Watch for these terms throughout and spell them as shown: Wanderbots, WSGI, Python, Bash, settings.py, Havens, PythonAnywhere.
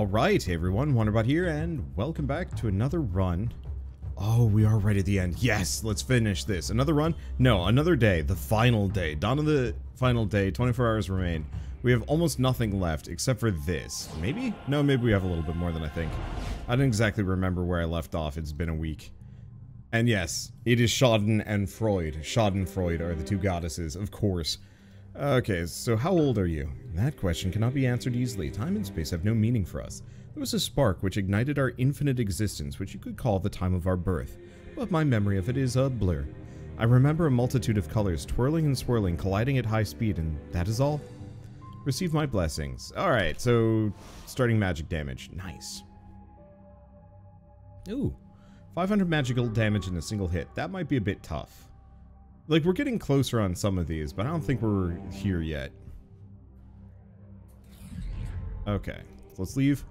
Alright, hey everyone, Wanderbot here, and welcome back to another run. Oh, we are right at the end. Yes, let's finish this. Another run? No, another day. The final day. Dawn of the final day. 24 hours remain. We have almost nothing left except for this. Maybe? No, maybe we have a little bit more than I think. I don't exactly remember where I left off. It's been a week. And yes, it is Schaden and Freud. Schadenfreude are the two goddesses, of course. Okay, so how old are you? That question cannot be answered easily. Time and space have no meaning for us. There was a spark which ignited our infinite existence, which you could call the time of our birth, but my memory of it is a blur. I remember a multitude of colors twirling and swirling, colliding at high speed, and that is all. Receive my blessings. Alright, so starting magic damage. Nice. Ooh, 500 magical damage in a single hit. That might be a bit tough. Like, we're getting closer on some of these, but I don't think we're here yet. Okay, so let's leave.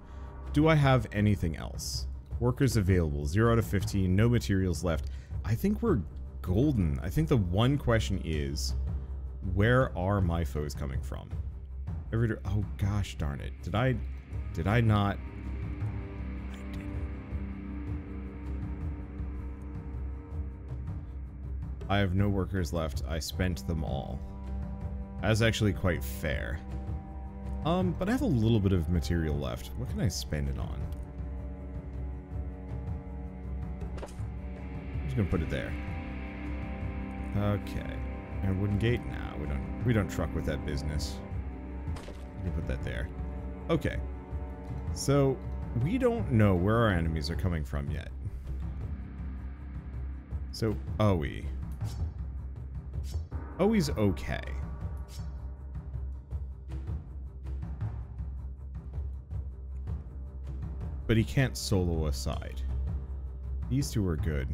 Do I have anything else? Workers available, 0 out of 15, no materials left. I think we're golden. I think the one question is, where are my foes coming from? Oh gosh darn it. Did I not? I didn't. I have no workers left. I spent them all. That's actually quite fair. But I have a little bit of material left. What can I spend it on? I'm just gonna put it there. Okay. And wooden gate? Nah, we don't truck with that business. You put that there. Okay. So, we don't know where our enemies are coming from yet. So, Owie. Owie's okay. But he can't solo aside. These two are good.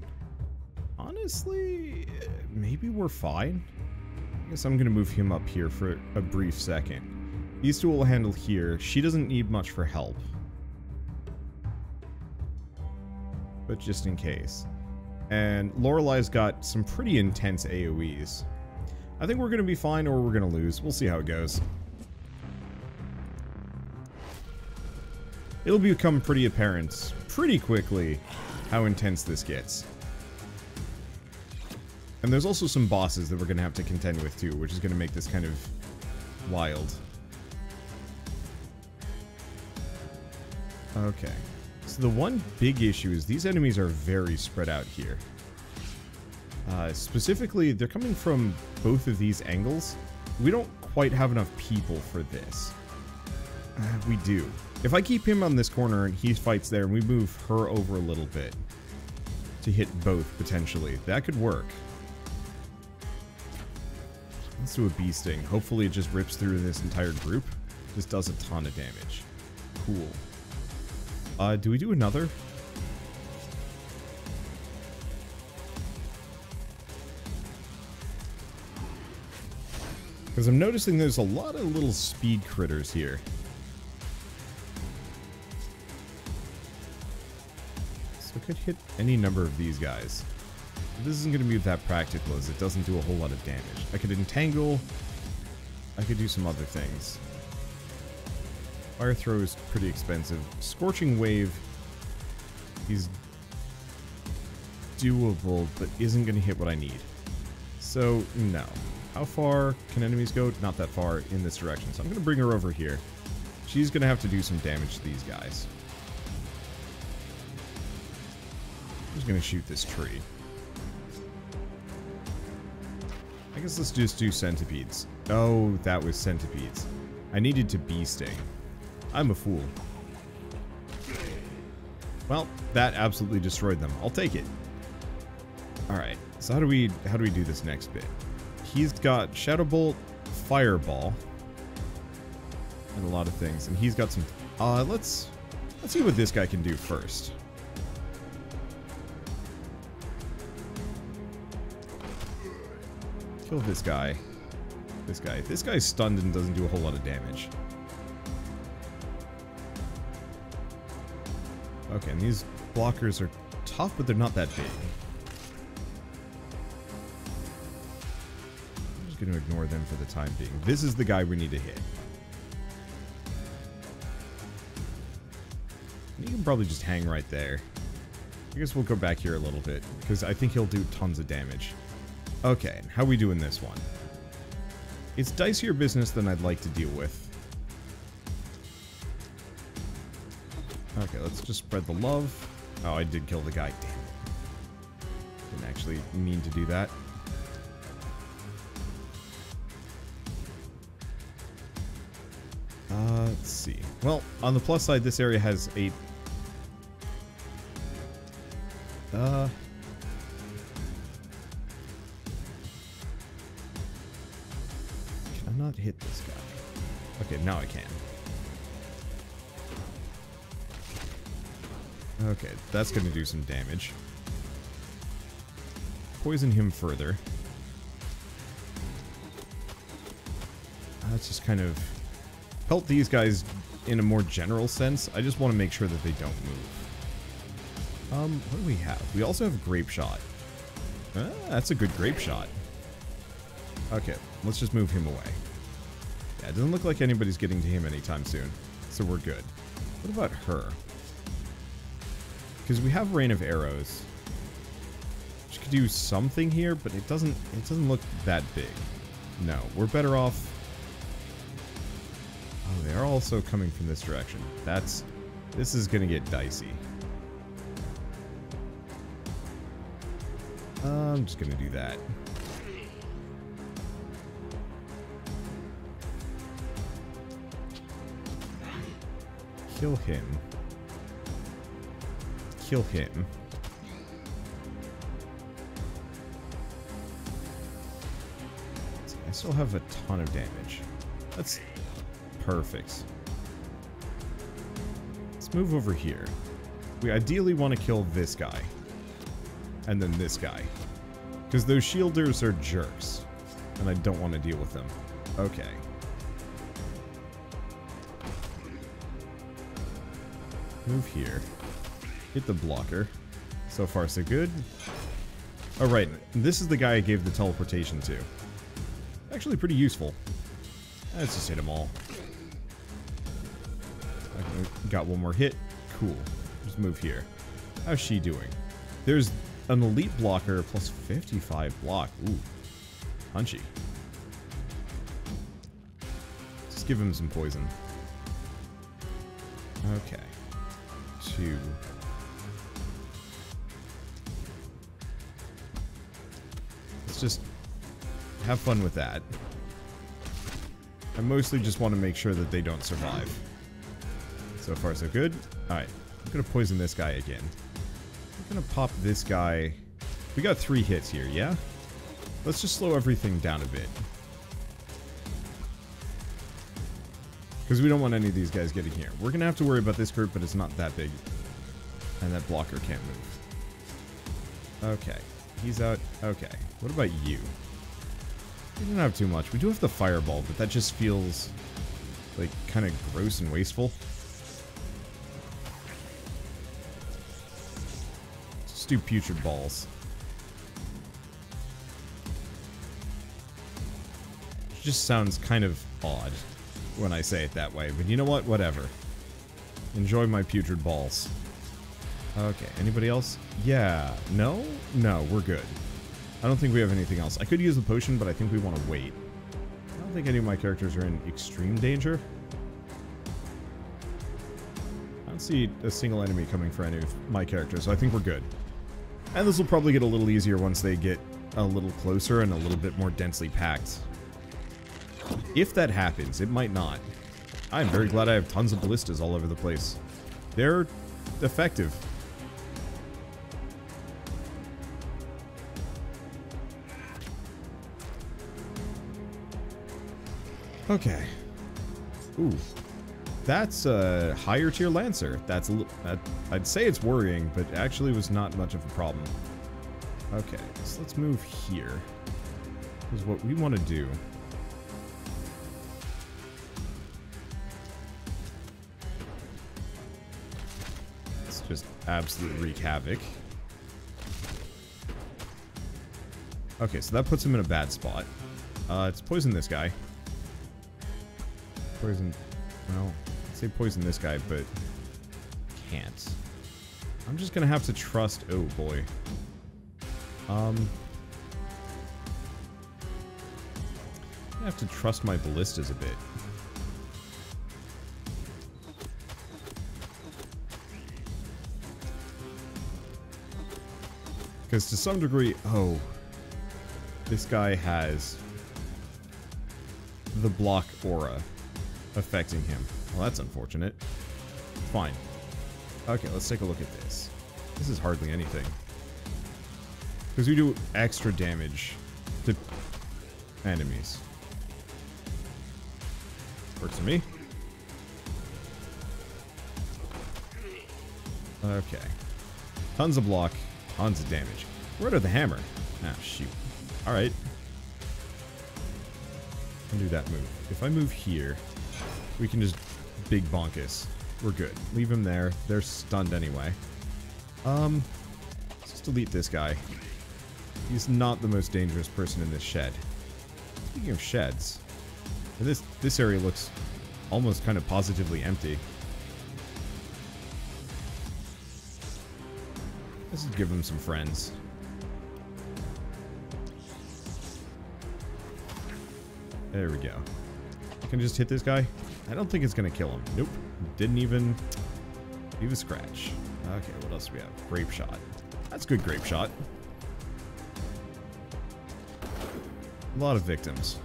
Honestly, maybe we're fine. I guess I'm going to move him up here for a brief second. These two will handle here. She doesn't need much for help. But just in case. And Lorelai's got some pretty intense AoEs. I think we're going to be fine or we're going to lose. We'll see how it goes. It'll become pretty apparent pretty quickly how intense this gets. And there's also some bosses that we're going to have to contend with too, which is going to make this kind of wild. Okay, so the one big issue is these enemies are very spread out here. Specifically, they're coming from both of these angles. We don't quite have enough people for this. We do. If I keep him on this corner and he fights there and we move her over a little bit to hit both potentially, that could work. Let's do a bee sting. Hopefully it just rips through this entire group. Just does a ton of damage. Cool. Do we do another? Because I'm noticing there's a lot of little speed critters here. So I could hit any number of these guys. This isn't going to be that practical as it doesn't do a whole lot of damage. I could entangle. I could do some other things. Fire throw is pretty expensive. Scorching wave is doable, but isn't going to hit what I need. So, no. How far can enemies go? Not that far in this direction. So I'm going to bring her over here. She's going to have to do some damage to these guys. I'm just going to shoot this tree. I guess let's just do centipedes. Oh, that was centipedes. I needed to bee sting. I'm a fool. Well, that absolutely destroyed them. I'll take it. Alright, so how do we do this next bit? He's got Shadow Bolt, Fireball, and a lot of things. And he's got some let's see what this guy can do first. Kill this guy. This guy. This guy's stunned and doesn't do a whole lot of damage. Okay, and these blockers are tough, but they're not that big. I'm just going to ignore them for the time being. This is the guy we need to hit. You can probably just hang right there. I guess we'll go back here a little bit, because I think he'll do tons of damage. Okay, how are we doing this one? It's dicier business than I'd like to deal with. Okay, let's just spread the love. Oh, I did kill the guy. Damn it. Didn't actually mean to do that. Let's see. Well, on the plus side, this area has a... Can I not hit this guy? Okay, now I can. Okay, that's going to do some damage. Poison him further. Let's just kind of pelt these guys in a more general sense. I just want to make sure that they don't move. What do we have? We also have Grape Shot. That's a good Grape Shot. Okay, let's just move him away. Yeah, it doesn't look like anybody's getting to him anytime soon, so we're good. What about her? Because we have Rain of Arrows. She could do something here, but it doesn't look that big. No, we're better off. Oh, they are also coming from this direction. This is gonna get dicey. I'm just gonna do that. Kill him. Kill him. I still have a ton of damage. That's perfect. Let's move over here. We ideally want to kill this guy. And then this guy. Because those shielders are jerks. And I don't want to deal with them. Okay. Move here. Hit the blocker. So far, so good. Oh, right. This is the guy I gave the teleportation to. Actually pretty useful. Let's just hit them all. Okay, got one more hit. Cool. Just move here. How's she doing? There's an elite blocker plus 55 block. Ooh. Punchy. Just give him some poison. Okay. Two... Just have fun with that. I mostly just want to make sure that they don't survive. So far, so good. Alright, I'm going to poison this guy again. I'm going to pop this guy. We got 3 hits here, yeah? Let's just slow everything down a bit. Because we don't want any of these guys getting here. We're going to have to worry about this group, but it's not that big. And that blocker can't move. Okay. He's out. Okay. What about you? We don't have too much. We do have the fireball, but that just feels like kind of gross and wasteful. Just do putrid balls. It just sounds kind of odd when I say it that way, but you know what? Whatever. Enjoy my putrid balls. Okay, anybody else? Yeah. No? No, we're good. I don't think we have anything else. I could use the potion, but I think we want to wait. I don't think any of my characters are in extreme danger. I don't see a single enemy coming for any of my characters, so I think we're good. And this will probably get a little easier once they get a little closer and a little bit more densely packed. If that happens, it might not. I'm very glad I have tons of ballistas all over the place. They're effective. Okay. Ooh. That's a higher tier Lancer. That's a I'd say it's worrying, but actually was not much of a problem. Okay, so let's move here. Because what we want to do... Let's just absolutely wreak havoc. Okay, so that puts him in a bad spot. Let's poison this guy. Poison, well, I'd say poison this guy, but can't. I'm just gonna have to trust... Oh, boy. I have to trust my ballistas a bit. Because to some degree... Oh. This guy has... the block aura affecting him. Well, that's unfortunate. Fine. Okay, let's take a look at this. This is hardly anything. Because we do extra damage to enemies. Works for me. Okay. Tons of block, tons of damage. Where did the hammer? Ah, shoot. Alright. I'll do that move. If I move here, we can just big bonkus. We're good. Leave him there. They're stunned anyway. Let's just delete this guy. He's not the most dangerous person in this shed. Speaking of sheds, this area looks almost kind of positively empty. Let's just give him some friends. There we go. Can I just hit this guy? I don't think it's gonna kill him. Nope. Didn't even scratch. Okay, what else do we have? Grape shot. That's good grape shot. A lot of victims.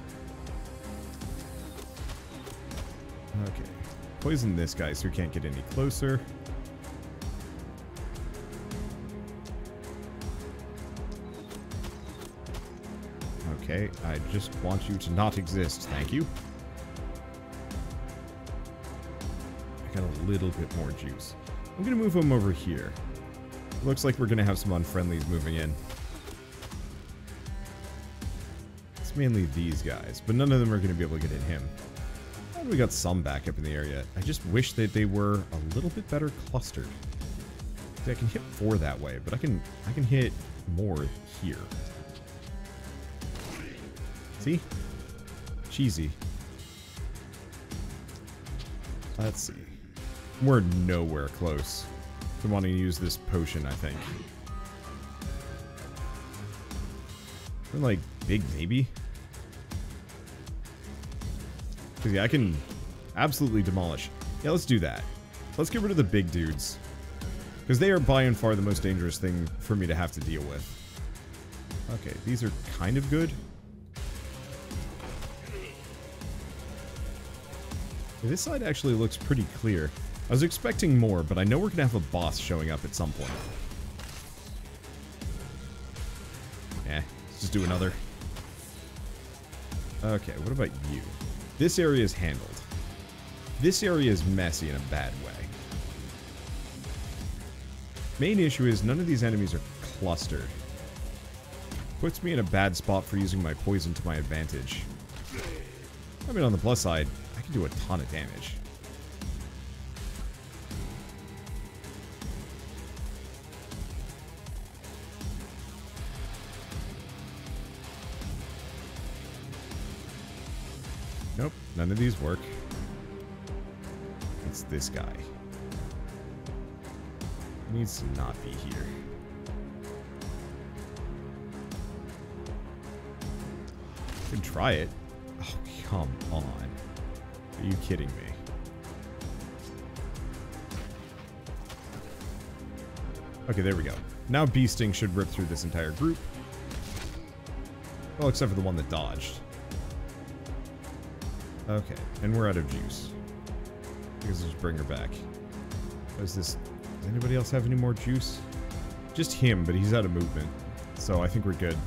Okay. Poison this guy so he can't get any closer. Okay, I just want you to not exist. Thank you. I got a little bit more juice. I'm going to move him over here. Looks like we're going to have some unfriendlies moving in. It's mainly these guys, but none of them are going to be able to get at him. Glad we got some back up in the area. I just wish that they were a little bit better clustered. See, I can hit 4 that way, but I can hit more here. See? Cheesy. Let's see. We're nowhere close to wanting to use this potion, I think. We're like big maybe. Cause yeah, I can absolutely demolish. Yeah, let's do that. Let's get rid of the big dudes. Because they are by and far the most dangerous thing for me to have to deal with. Okay, these are kind of good. This side actually looks pretty clear. I was expecting more, but I know we're going to have a boss showing up at some point. Eh, let's just do another. Okay, what about you? This area is handled. This area is messy in a bad way. Main issue is none of these enemies are clustered. Puts me in a bad spot for using my poison to my advantage. I mean, on the plus side, do a ton of damage. Nope, none of these work. It's this guy. He needs to not be here. Could try it. Oh, come on. Are you kidding me? Okay, there we go. Now Bee Sting should rip through this entire group. Well, except for the one that dodged. Okay, and we're out of juice. I guess I'll just bring her back. Is this... Does anybody else have any more juice? Just him, but he's out of movement. So I think we're good.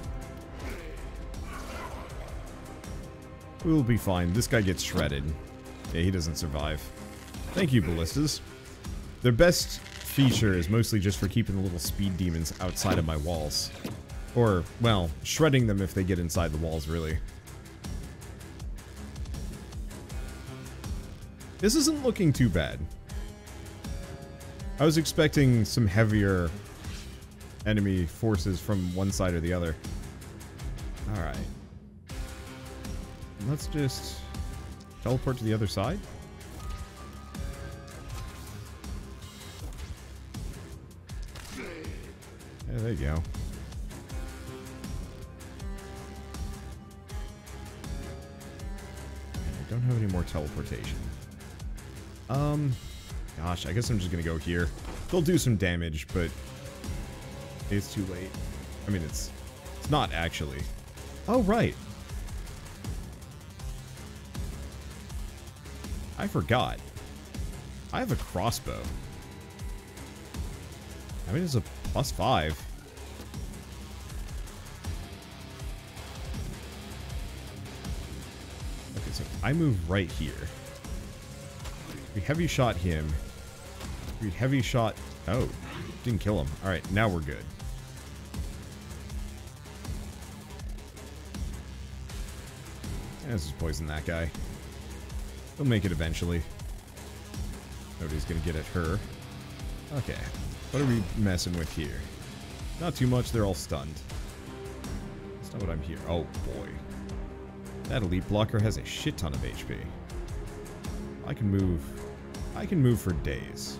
We'll be fine. This guy gets shredded. Yeah, he doesn't survive. Thank you, ballistas. Their best feature is mostly just for keeping the little speed demons outside of my walls. Or, well, shredding them if they get inside the walls, really. This isn't looking too bad. I was expecting some heavier enemy forces from one side or the other. Alright. Let's just... teleport to the other side? Yeah, there you go. I don't have any more teleportation. Gosh, I guess I'm just gonna go here. They'll do some damage, but it's too late. I mean, it's not actually. Oh, right. I forgot. I have a crossbow. I mean, it's a +5. Okay, so I move right here. We heavy shot him. We heavy shot... Oh, didn't kill him. All right, now we're good. Let's just poison that guy. He'll make it eventually. Nobody's gonna get at her. Okay. What are we messing with here? Not too much. They're all stunned. That's not what I'm here. Oh, boy. That elite blocker has a shit ton of HP. I can move. I can move for days.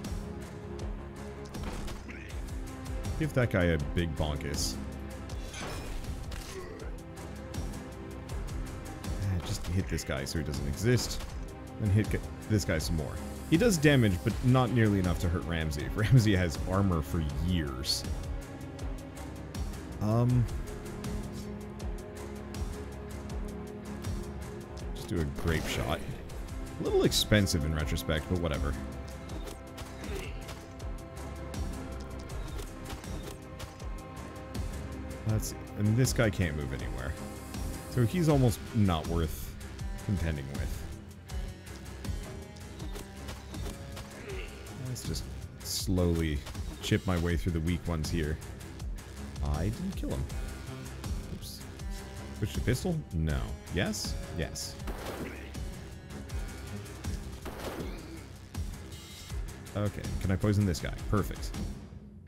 Give that guy a big bonkus. Just hit this guy so he doesn't exist. Then hit this guy some more. He does damage, but not nearly enough to hurt Ramsey. Ramsey has armor for years. Just do a grape shot. A little expensive in retrospect, but whatever. Let's see. And this guy can't move anywhere. So he's almost not worth contending with. Let's just slowly chip my way through the weak ones here. I didn't kill him. Oops. Switch to pistol? No. Yes? Yes. Okay, can I poison this guy? Perfect.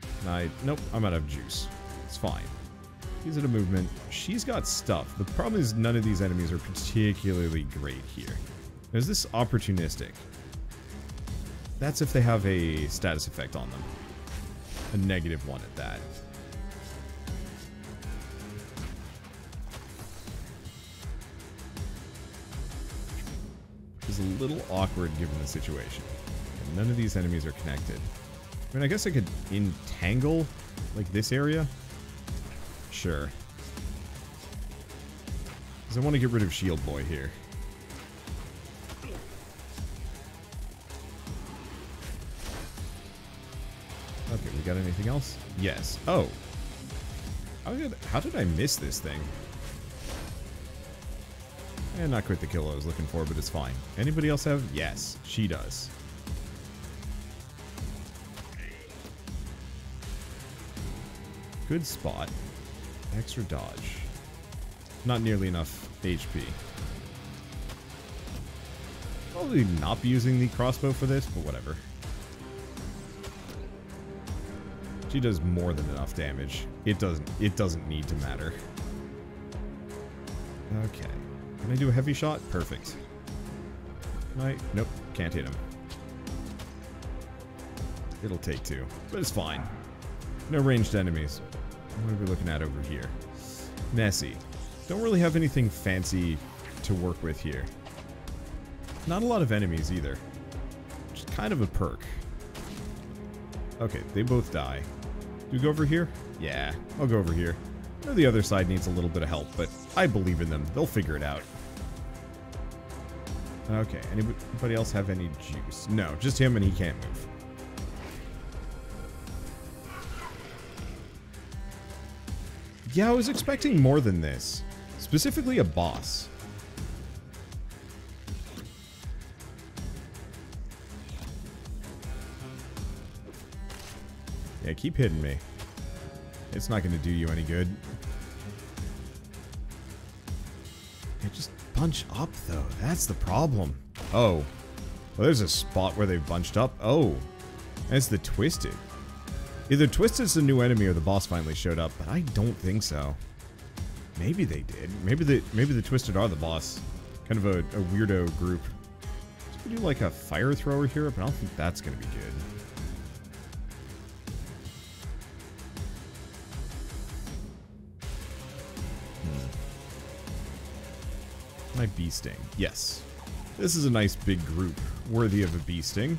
Can I... Nope, I'm out of juice. It's fine. He's at a movement. She's got stuff. The problem is none of these enemies are particularly great here. Now, is this opportunistic? That's if they have a status effect on them. A -1 at that. It's a little awkward given the situation. And none of these enemies are connected. I mean, I guess I could entangle, like, this area. Sure. Because I want to get rid of Shield Boy here. Okay, we got anything else? Yes. Oh. How did I miss this thing? And not quite the kill I was looking for, but it's fine. Anybody else have? Yes, she does. Good spot. Extra dodge. Not nearly enough HP. Probably not be using the crossbow for this, but whatever. She does more than enough damage. It doesn't need to matter. Okay. Can I do a heavy shot? Perfect. Can I? Nope. Can't hit him. It'll take two, but it's fine. No ranged enemies. What are we looking at over here? Nessie. Don't really have anything fancy to work with here. Not a lot of enemies either. Which is kind of a perk. Okay, they both die. Do we go over here? Yeah, I'll go over here. I know the other side needs a little bit of help, but I believe in them. They'll figure it out. Okay, anybody else have any juice? No, just him and he can't move. Yeah, I was expecting more than this. Specifically a boss. Yeah, keep hitting me. It's not gonna do you any good. Yeah, just bunch up though. That's the problem. Oh. Well, there's a spot where they've bunched up. Oh. That's the Twisted. Either Twisted's the new enemy or the boss finally showed up, but I don't think so. Maybe they did. Maybe the Twisted are the boss. Kind of a weirdo group. Should we do like a fire thrower here? But I don't think that's gonna be good. My bee sting. Yes. This is a nice big group, worthy of a bee sting.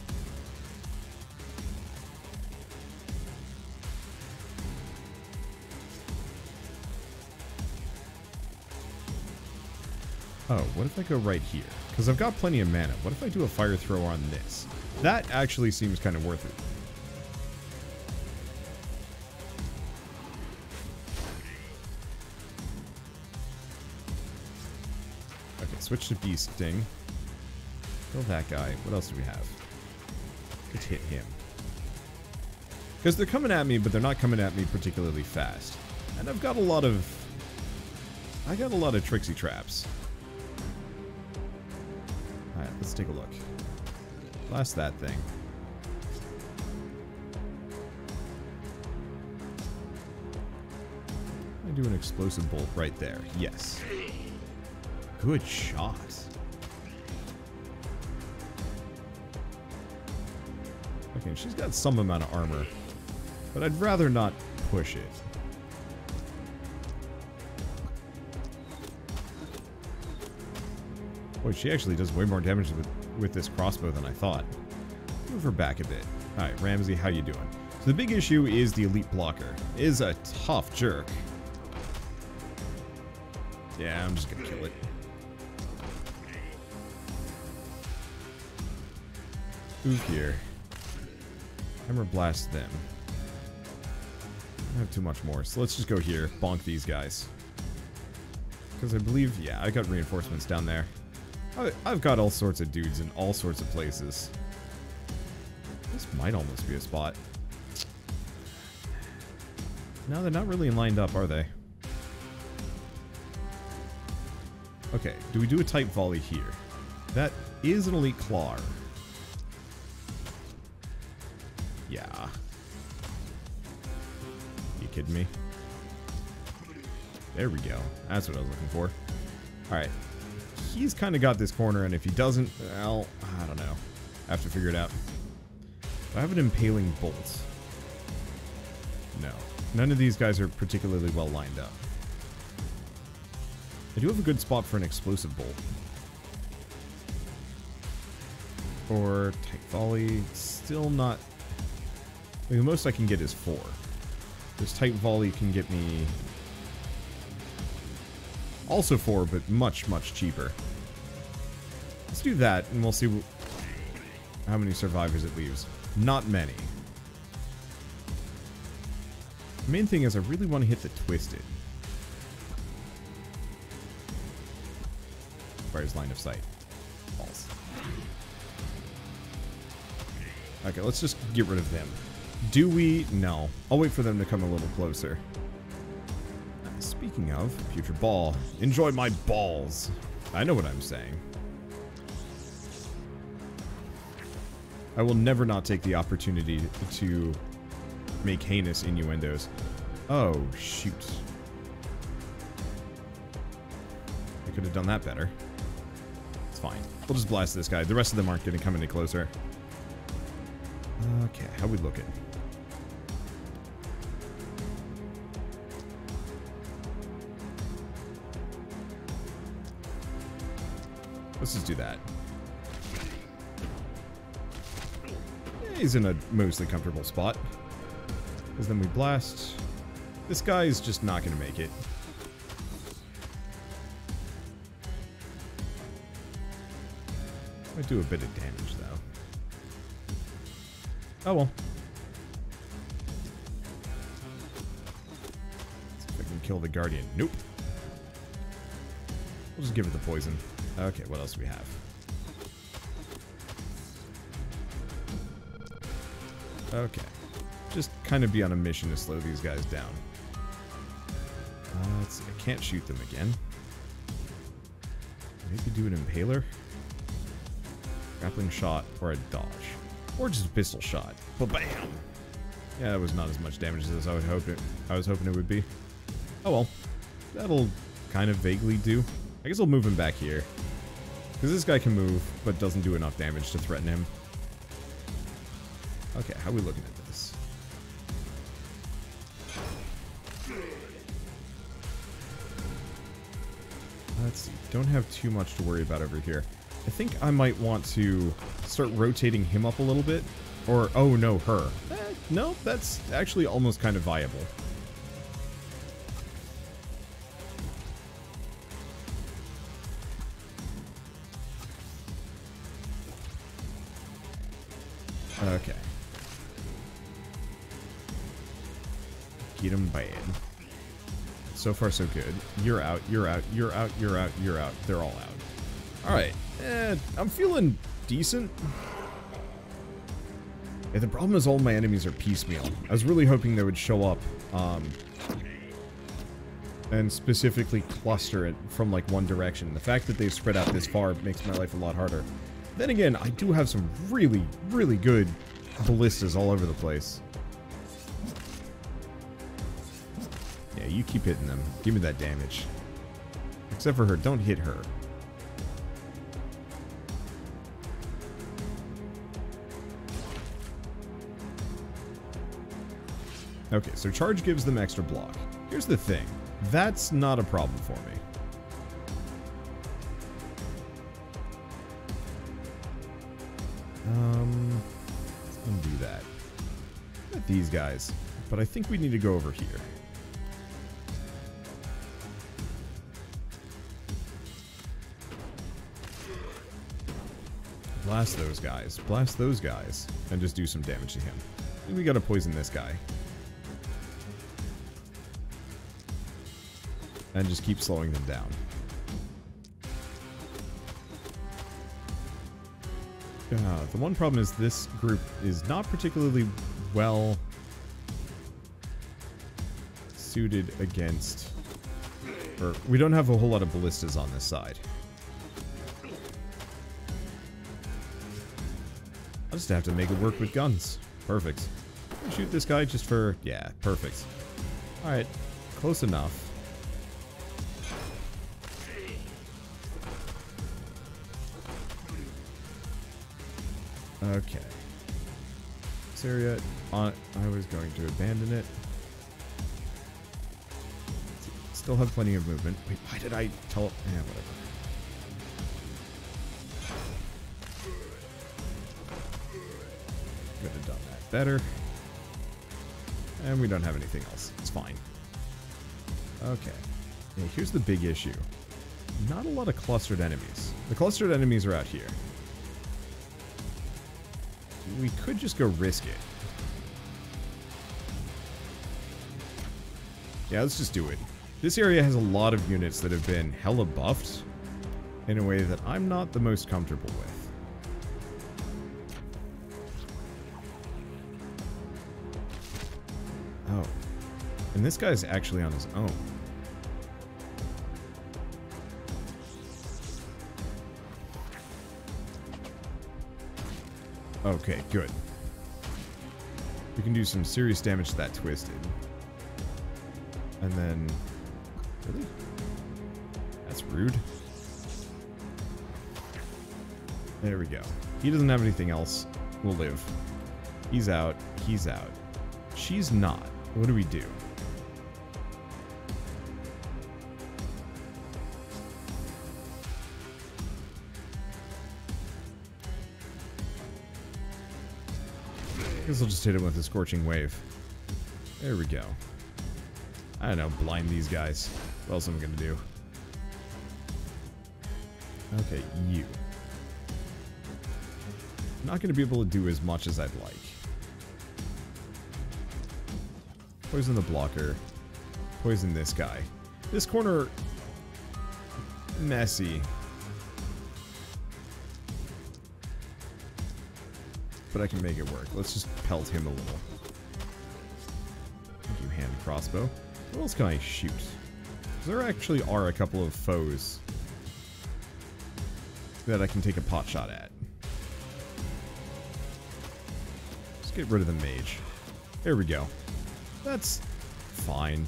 Oh, what if I go right here? Because I've got plenty of mana. What if I do a fire throw on this? That actually seems kind of worth it. Okay, switch to bee sting. Kill that guy. What else do we have? Could hit him. Because they're coming at me, but they're not coming at me particularly fast. And I've got a lot of... I got a lot of Trixie traps. Alright, let's take a look. Blast that thing. I do an explosive bolt right there. Yes. Good shot. Okay, she's got some amount of armor, but I'd rather not push it. Boy, she actually does way more damage with this crossbow than I thought. Move her back a bit. Alright, Ramsey, how you doing? So the big issue is the elite blocker. It is a tough jerk. Yeah, I'm just gonna kill it. Oof here. Hammer blast them. I don't have too much more, so let's just go here. Bonk these guys. Because I believe, yeah, I got reinforcements down there. I've got all sorts of dudes in all sorts of places. This might almost be a spot. No, they're not really lined up, are they? Okay, do we do a type volley here? That is an elite claw. Yeah. You kidding me? There we go. That's what I was looking for. Alright. He's kind of got this corner, and if he doesn't, well, I don't know. I have to figure it out. Do I have an impaling bolt? No. None of these guys are particularly well lined up. I do have a good spot for an explosive bolt. Or tight volley. Still not... I mean, the most I can get is 4. This tight volley can get me... Also 4, but much, much cheaper. Let's do that, and we'll see how many survivors it leaves. Not many. The main thing is I really want to hit the Twisted. Requires line of sight. False. Okay, let's just get rid of them. Do we? No. I'll wait for them to come a little closer. Speaking of, putrid ball. Enjoy my balls. I know what I'm saying. I will never not take the opportunity to make heinous innuendos. Oh, shoot. I could have done that better. It's fine. We'll just blast this guy. The rest of them aren't going to come any closer. Okay, how we looking? Let's just do that. He's in a mostly comfortable spot. Because then we blast. This guy is just not going to make it. I do a bit of damage, though. Oh, well. Let's see if I can kill the Guardian. Nope. We'll just give it the poison. Okay, what else do we have? Okay. Just kind of be on a mission to slow these guys down. Let's see. I can't shoot them again. Maybe do an impaler. Grappling shot or a dodge. Or just a pistol shot. Ba-bam! Yeah, that was not as much damage as I was hoping it would be. Oh well. That'll kind of vaguely do. I guess I'll move him back here. Because this guy can move, but doesn't do enough damage to threaten him. Okay, how are we looking at this? Let's don't have too much to worry about over here. I think I might want to start rotating him up a little bit. Or, oh no, her. No, that's actually almost kind of viable. Okay. Get him bad. So far, so good. You're out, you're out, you're out, you're out, you're out. They're all out. Alright. I'm feeling decent. Yeah, the problem is all my enemies are piecemeal. I was really hoping they would show up and specifically cluster it from like one direction. The fact that they've spread out this far makes my life a lot harder. Then again, I do have some really, really good ballistas all over the place. Yeah, you keep hitting them. Give me that damage. Except for her. Don't hit her. Okay, so charge gives them extra block. Here's the thing. That's not a problem for me. Let's undo that. Not these guys. But I think we need to go over here. Blast those guys. Blast those guys. And just do some damage to him. I think we gotta poison this guy. And just keep slowing them down. The one problem is this group is not particularly well suited against... Or we don't have a whole lot of ballistas on this side. I'll just have to make it work with guns. Perfect. Shoot this guy just for... Yeah, perfect. Alright, close enough. Okay. This area, I was going to abandon it. Still have plenty of movement. Wait, why did I tell... Eh, whatever. Could have done that better. And we don't have anything else. It's fine. Okay. Yeah, here's the big issue. Not a lot of clustered enemies. The clustered enemies are out here. We could just go risk it. Yeah, let's just do it. This area has a lot of units that have been hella buffed in a way that I'm not the most comfortable with. Oh. And this guy's actually on his own. Okay, good. We can do some serious damage to that twisted. And then... Really? That's rude. There we go. He doesn't have anything else. We'll live. He's out. He's out. She's not. What do we do? I guess I'll just hit him with a scorching wave. There we go. I don't know, blind these guys. What else am I gonna do? Okay, you. I'm not gonna be able to do as much as I'd like. Poison the blocker. Poison this guy. This corner... messy. But I can make it work. Let's just pelt him a little. Thank you, hand crossbow. What else can I shoot? There actually are a couple of foes that I can take a pot shot at. Let's get rid of the mage. There we go. That's fine.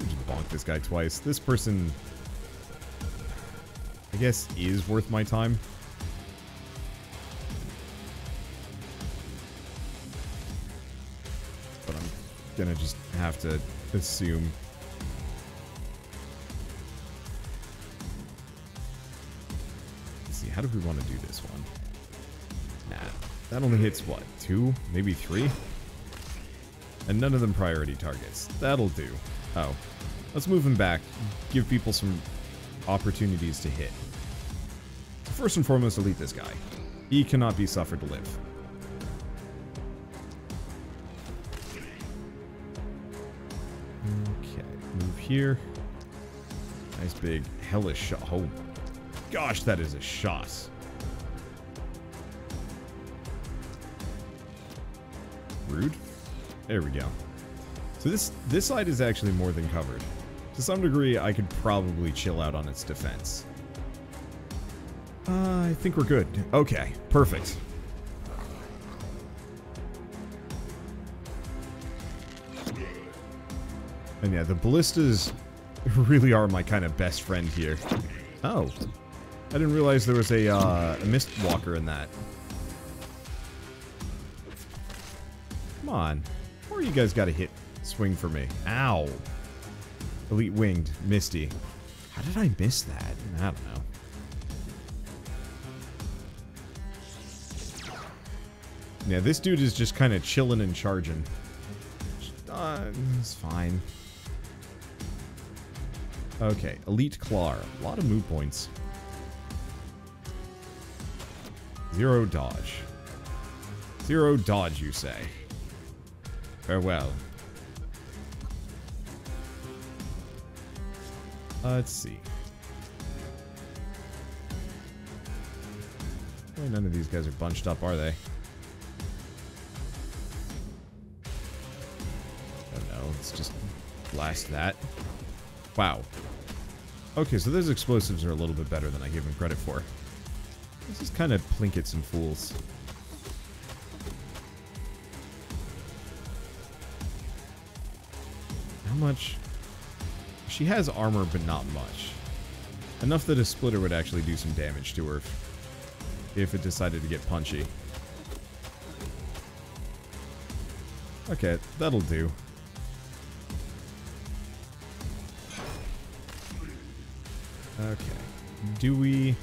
Just bonk this guy twice. This person... I guess is worth my time. But I'm gonna just have to assume. Let's see, how do we want to do this one? Nah, that only hits, what, 2? Maybe 3? And none of them priority targets. That'll do. Oh. Let's move them back. Give people some opportunities to hit. So first and foremost, delete this guy. He cannot be suffered to live. Okay, move here. Nice big hellish shot. Oh, gosh, that is a shot. Rude. There we go. So this side is actually more than covered. To some degree, I could probably chill out on its defense. I think we're good. Okay, perfect. And yeah, the ballistas really are my kind of best friend here. Oh, I didn't realize there was a mist walker in that. Come on, where you guys got to hit swing for me? Ow! Elite winged Misty. How did I miss that? I don't know. Yeah, this dude is just kind of chilling and charging. It's fine. Okay, Elite Clar. A lot of move points. 0 dodge. 0 dodge, you say? Farewell. Let's see. Well, none of these guys are bunched up, are they? Let's just blast that. Wow. Okay, so those explosives are a little bit better than I gave them credit for. This is kind of plinkets and fools. How much? She has armor, but not much. Enough that a splitter would actually do some damage to her if it decided to get punchy. Okay, that'll do. Okay, do we...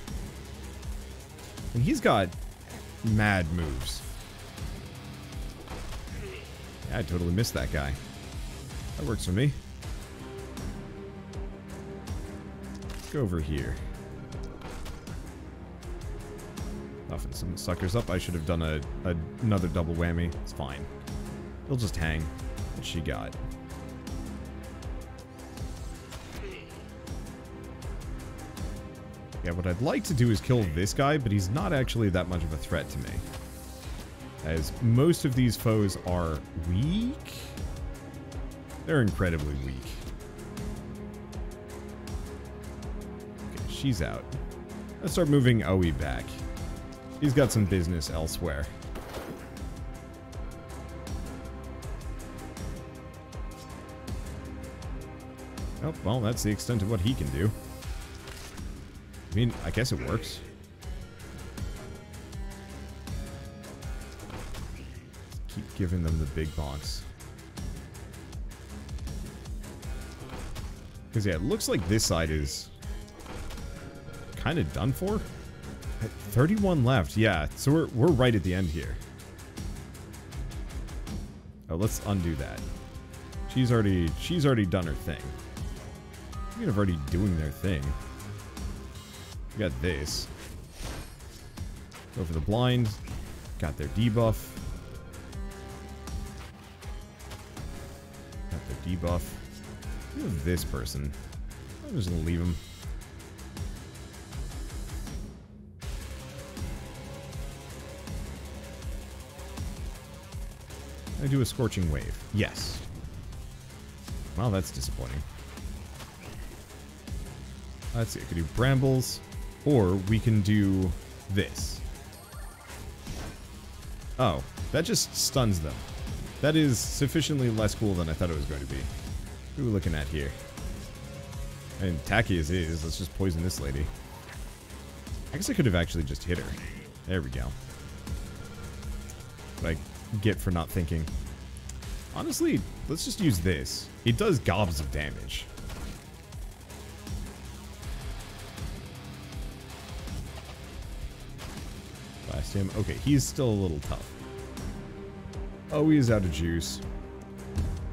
And he's got mad moves. Yeah, I totally missed that guy. That works for me. Let's go over here. Nothing, some suckers up. I should have done another double whammy. It's fine. He'll just hang. What's she got? Yeah, what I'd like to do is kill this guy, but he's not actually that much of a threat to me, as most of these foes are weak. They're incredibly weak. Okay, she's out. Let's start moving Oe back. He's got some business elsewhere. Oh, well, that's the extent of what he can do. I mean, I guess it works. Keep giving them the big bonks. Because, yeah, it looks like this side is kind of done for. At 31 left, yeah. So we're right at the end here. Oh, let's undo that. She's already done her thing. They're already doing their thing. We got this. Go for the blind. Got their debuff. Move this person. I'm just gonna leave him. I do a scorching wave. Yes. Wow, that's disappointing. Let's see. I could do brambles. Or we can do this. Oh, that just stuns them. That is sufficiently less cool than I thought it was going to be. Who are we looking at here? And tacky as is, let's just poison this lady. I guess I could have actually just hit her. There we go. What I get for not thinking. Honestly, let's just use this. It does gobs of damage. Blast him. Okay, he's still a little tough. Oh, he is out of juice.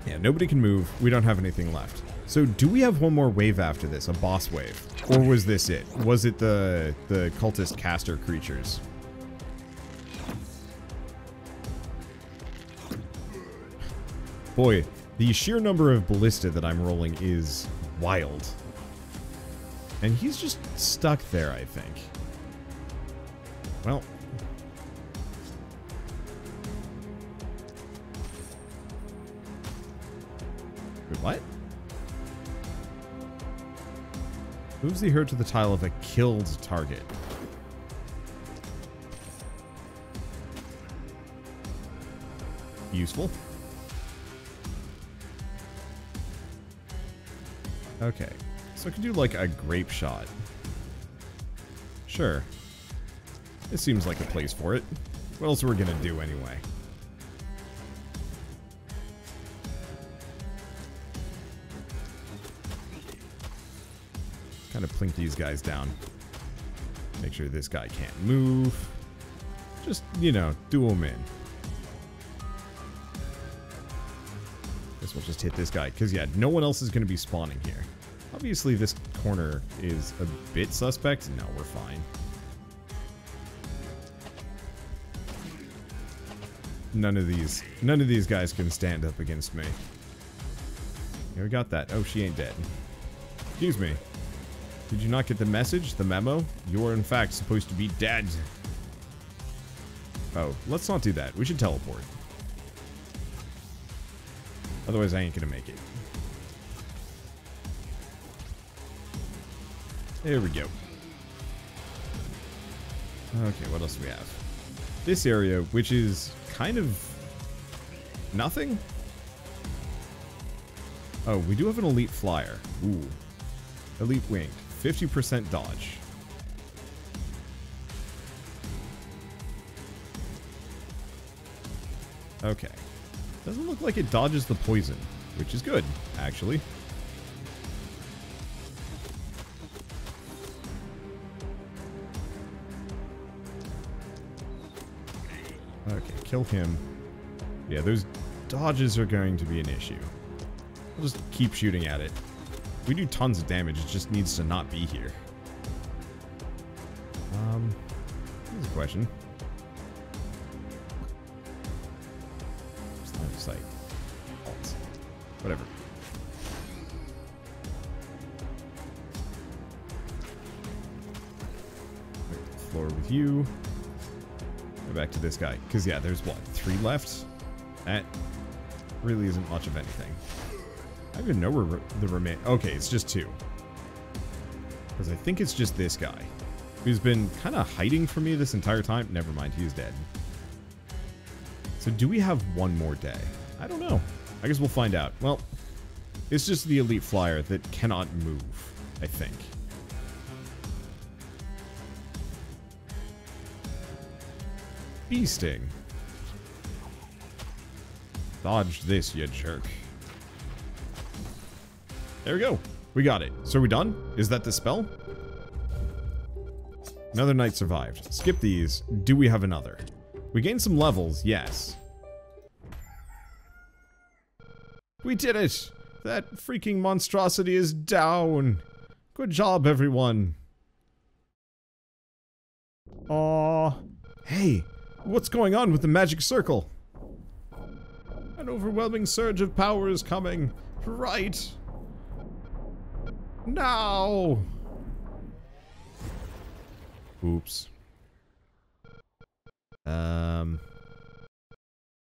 Yeah, nobody can move. We don't have anything left. So do we have one more wave after this? A boss wave? Or was this it? Was it the cultist caster creatures? Boy, the sheer number of ballista that I'm rolling is wild. And he's just stuck there, I think. Well. What? Moves the herd to the tile of a killed target. Useful. Okay, so I can do like a grape shot. Sure. This seems like a place for it. What else are we gonna do anyway? Kind of plink these guys down. Make sure this guy can't move. Just, you know, do him in. Guess we'll just hit this guy, because yeah, no one else is going to be spawning here. Obviously this corner is a bit suspect. No, we're fine. None of these guys can stand up against me. Yeah, we got that. Oh, she ain't dead. Excuse me. Did you not get the message, the memo? You are, in fact, supposed to be dead. Oh, let's not do that. We should teleport. Otherwise, I ain't gonna make it. There we go. Okay, what else do we have? This area, which is kind of nothing? Oh, we do have an elite flyer. Ooh. Elite winged. 50% dodge. Okay. Doesn't look like it dodges the poison, which is good, actually. Okay, kill him. Yeah, those dodges are going to be an issue. I'll just keep shooting at it. We do tons of damage, it just needs to not be here. Here's a question. It's not a sight. Whatever. Right, floor with you. Go back to this guy. Because, yeah, there's, what, 3 left? That really isn't much of anything. I don't even know where the remain... Okay, it's just 2. Because I think it's just this guy. Who's been kind of hiding from me this entire time. Never mind, he's dead. So do we have one more day? I don't know. I guess we'll find out. Well, it's just the elite flyer that cannot move, I think. Bee sting. Dodge this, you jerk. There we go. We got it. So are we done? Is that the spell? Another knight survived. Skip these. Do we have another? We gained some levels, yes. We did it! That freaking monstrosity is down! Good job, everyone. Aww. Hey, what's going on with the magic circle? An overwhelming surge of power is coming. Right! No! Oops.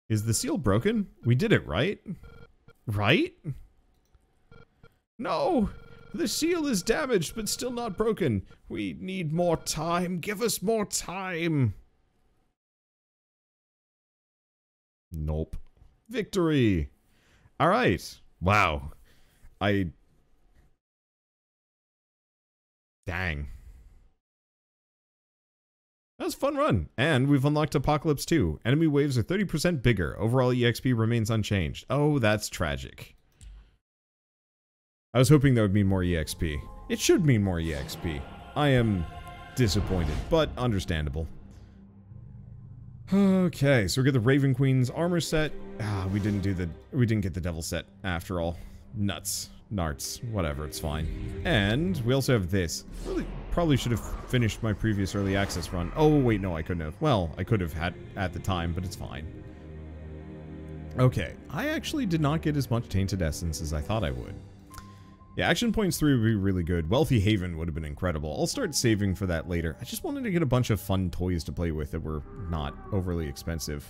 Is the seal broken? We did it, right? Right? No! The seal is damaged, but still not broken. We need more time. Give us more time. Nope. Victory! Alright. Wow. Dang. That was a fun run. And we've unlocked Apocalypse 2. Enemy waves are 30% bigger. Overall EXP remains unchanged. Oh, that's tragic. I was hoping that would mean more EXP. It should mean more EXP. I am disappointed, but understandable. Okay, so we get the Raven Queen's armor set. Ah, we didn't get the devil set after all. Nuts. Narts. Whatever, it's fine. And we also have this. Really, probably should have finished my previous early access run. Oh, wait, no, I couldn't have. Well, I could have had at the time, but it's fine. Okay, I actually did not get as much Tainted Essence as I thought I would. Yeah, Action Points 3 would be really good. Wealthy Haven would have been incredible. I'll start saving for that later. I just wanted to get a bunch of fun toys to play with that were not overly expensive.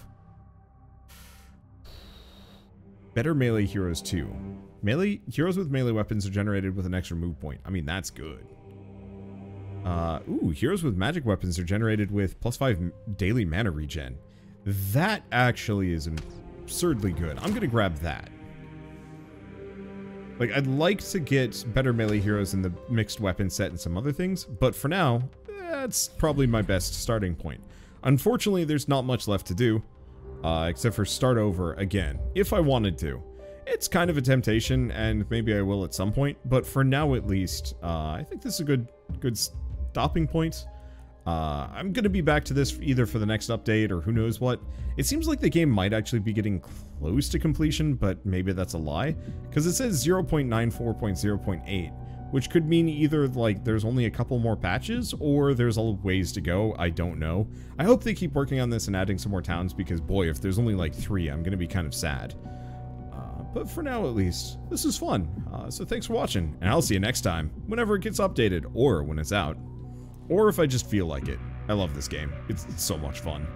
Better Melee Heroes 2. Melee heroes with melee weapons are generated with an extra move point. I mean, that's good. Ooh, heroes with magic weapons are generated with +5 daily mana regen. That actually is absurdly good. I'm gonna grab that. Like, I'd like to get better melee heroes in the mixed weapon set and some other things, but for now, that's probably my best starting point. Unfortunately, there's not much left to do, except for start over again, if I wanted to. It's kind of a temptation, and maybe I will at some point, but for now at least, I think this is a good stopping point. I'm going to be back to this either for the next update or who knows what. It seems like the game might actually be getting close to completion, but maybe that's a lie. Because it says 0.94.0.8, which could mean either like there's only a couple more patches or there's a ways to go. I don't know. I hope they keep working on this and adding some more towns because, boy, if there's only like 3, I'm going to be kind of sad. But for now at least, this is fun. So thanks for watching, and I'll see you next time, whenever it gets updated or when it's out. Or if I just feel like it. I love this game. It's so much fun.